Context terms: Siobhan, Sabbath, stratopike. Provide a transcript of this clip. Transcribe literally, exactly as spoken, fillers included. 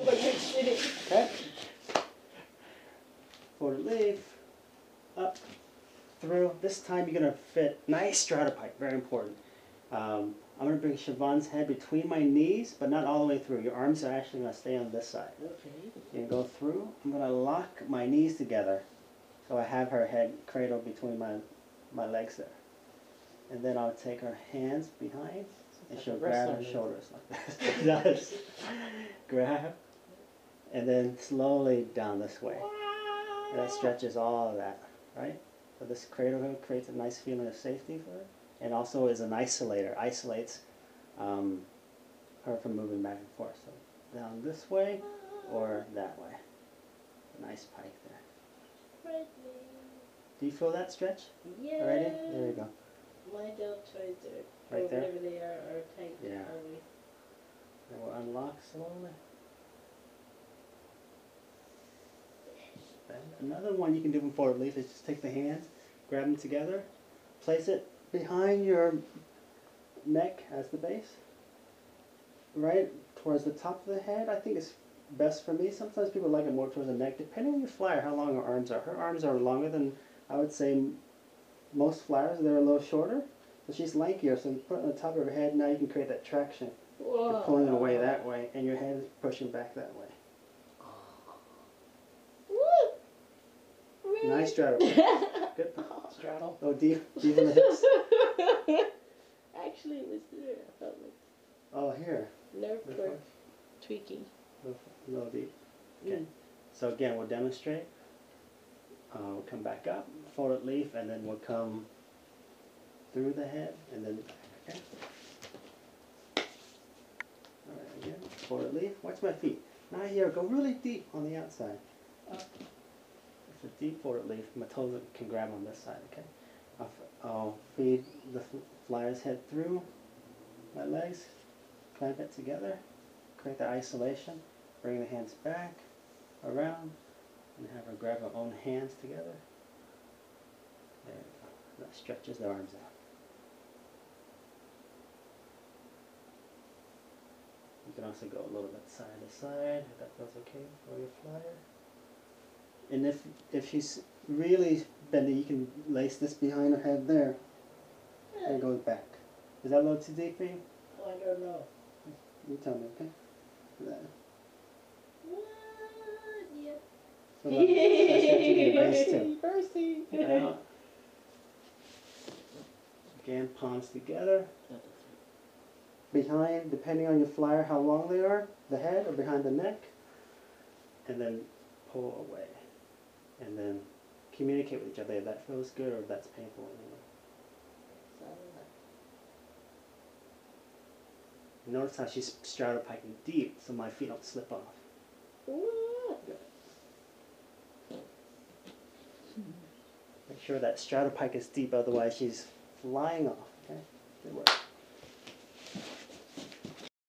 Okay. Forward leaf, up, through. This time you're going to fit nice stratopike, very important. Um, I'm going to bring Siobhan's head between my knees, but not all the way through. Your arms are actually going to stay on this side. Okay. You're going to go through. I'm going to lock my knees together so I have her head cradled between my, my legs there. And then I'll take her hands behind, and she'll grab her shoulders like this. Grab, and then slowly down this way. And that stretches all of that, right? So this cradle here creates a nice feeling of safety for her, and also is an isolator, isolates um, her from moving back and forth. So down this way, or that way. A nice pike there. Do you feel that stretch? Yeah. Already? There you go. Lie down towards her, or right there? Whatever they are, or tight. Yeah. And we'll unlock slowly. Then another one you can do from forward leaf is just take the hands, grab them together, place it behind your neck as the base, right towards the top of the head. I think it's best for me. Sometimes people like it more towards the neck, depending on your flyer, how long her arms are. Her arms are longer than, I would say, most flyers. They're a little shorter, but she's lankier, so you put it on the top of her head. Now you can create that traction. Whoa. You're pulling it away that way, and your head is pushing back that way. Woo. Nice straddle. Good. Straddle. Oh, deep, deep in the hips. Actually, it was here. I felt like. Oh, here. Nerve torque tweaking. A little deep. Okay. Mm. So again, we'll demonstrate. Uh, we'll come back up, forward leaf, and then we'll come through the head, and then back, okay? All right, again, forward leaf. Watch my feet. Now here, go really deep on the outside. Up. It's a deep forward leaf. My toes can grab on this side, okay? I'll, I'll feed the flyer's head through my legs, clamp it together, create the isolation, bring the hands back, around, and have her grab her own hands together. There we go. That stretches the arms out. You can also go a little bit side to side, if that feels okay for your flyer. And if, if she's really bendy, you can lace this behind her head there, and it goes back. Is that a little too deep for you? Oh, I don't know. You tell me, okay? That. So that, that's too. Now, again, palms together. Behind, depending on your flyer, how long they are, the head or behind the neck. And then pull away. And then communicate with each other if that feels good or if that's painful. Anyway. Notice how she's stratopiking deep so my feet don't slip off. Good. Make sure that stratopike is deep, otherwise she's flying off, okay? Good work.